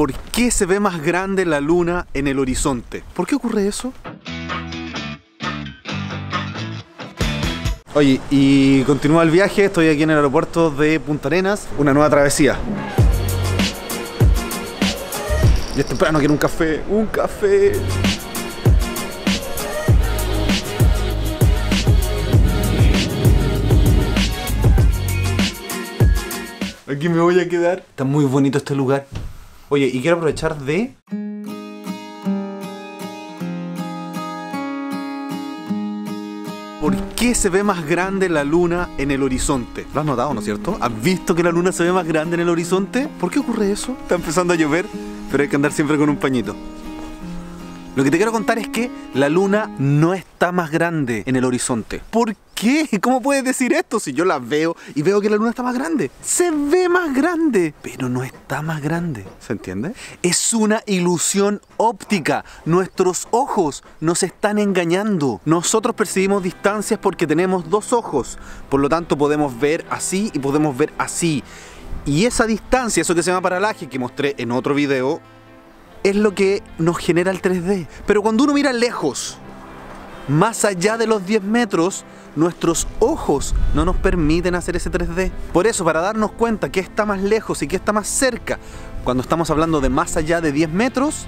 ¿por qué se ve más grande la luna en el horizonte? ¿Por qué ocurre eso? Oye, y continúa el viaje, estoy aquí en el aeropuerto de Punta Arenas, una nueva travesía. Y es temprano, quiero un café, un café. Aquí me voy a quedar. Está muy bonito este lugar. Oye, y quiero aprovechar de... ¿Por qué se ve más grande la luna en el horizonte? ¿Lo has notado, no es cierto? ¿Has visto que la luna se ve más grande en el horizonte? ¿Por qué ocurre eso? Está empezando a llover, pero hay que andar siempre con un pañito. Lo que te quiero contar es que la luna no está más grande en el horizonte. ¿Por qué? ¿Cómo puedes decir esto si yo la veo y veo que la luna está más grande? Se ve más grande, pero no está más grande. ¿Se entiende? Es una ilusión óptica. Nuestros ojos nos están engañando. Nosotros percibimos distancias porque tenemos dos ojos. Por lo tanto, podemos ver así y podemos ver así. Y esa distancia, eso que se llama paralaje, que mostré en otro video, es lo que nos genera el 3D. Pero cuando uno mira lejos, más allá de los 10 metros, nuestros ojos no nos permiten hacer ese 3D. Por eso, para darnos cuenta qué está más lejos y qué está más cerca, cuando estamos hablando de más allá de 10 metros,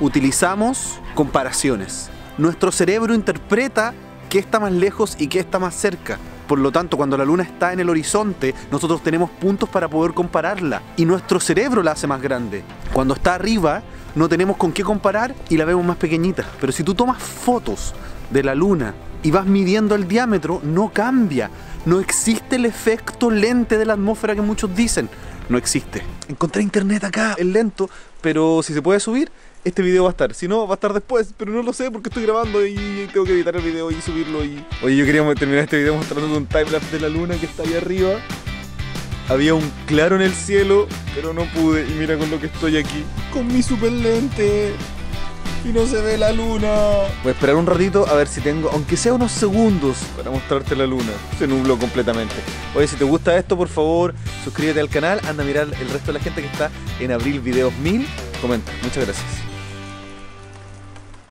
utilizamos comparaciones. Nuestro cerebro interpreta qué está más lejos y qué está más cerca. Por lo tanto, cuando la luna está en el horizonte, nosotros tenemos puntos para poder compararla y nuestro cerebro la hace más grande. Cuando está arriba, no tenemos con qué comparar y la vemos más pequeñita. Pero si tú tomas fotos de la luna y vas midiendo el diámetro, no cambia. No existe el efecto lente de la atmósfera que muchos dicen. No existe. Encontré internet acá, es lento, pero si se puede subir, este video va a estar. Si no, va a estar después, pero no lo sé porque estoy grabando y tengo que editar el video y subirlo. Oye, yo quería terminar este video mostrando un timelapse de la luna que está ahí arriba. Había un claro en el cielo, pero no pude. Y mira con lo que estoy aquí, con mi super lente. Y no se ve la luna. Voy a esperar un ratito a ver si tengo, aunque sea unos segundos, para mostrarte la luna. Se nubló completamente. Oye, si te gusta esto, por favor, suscríbete al canal. Anda a mirar el resto de la gente que está en AbrilVideosMil. Comenta. Muchas gracias.